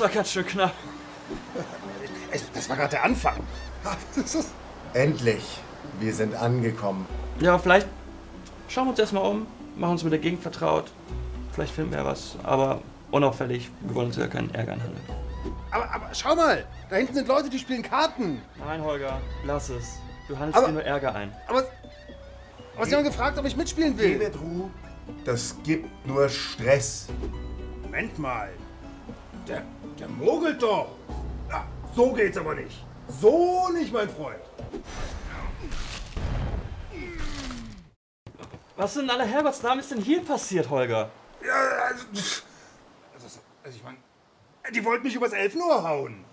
Das war ganz schön knapp. Das war gerade der Anfang. Endlich. Wir sind angekommen. Ja, vielleicht schauen wir uns erstmal um, machen uns mit der Gegend vertraut. Vielleicht finden wir ja was, aber unauffällig. Wir wollen uns ja keinen Ärger anhängen. Aber schau mal, da hinten sind Leute, die spielen Karten. Nein, Holger, lass es. Du handelst dir nur Ärger ein. Aber sie haben gefragt, ob ich mitspielen will. Geh mit Ruhe. Das gibt nur Stress. Moment mal. Der mogelt doch. Na, so geht's aber nicht. So nicht, mein Freund. Was in aller Herrgotts Namen ist denn hier passiert, Holger? Ja, also ich meine, die wollten mich übers Elfenohr hauen.